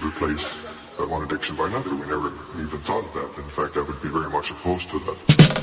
to replace one addiction by another. We never even thought of that. In fact, I would be very much opposed to that.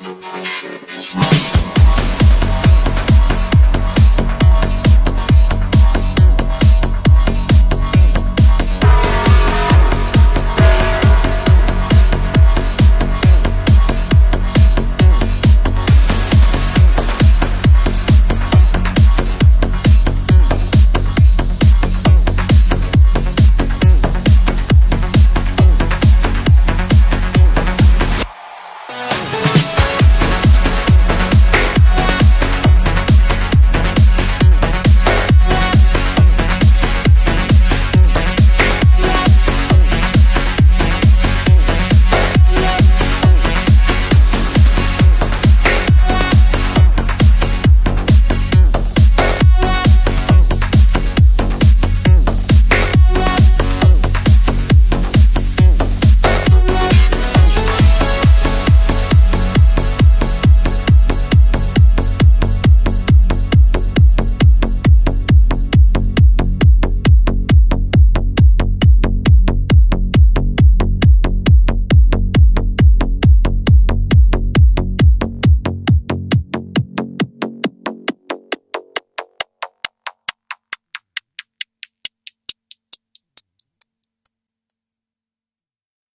The pressure is rising.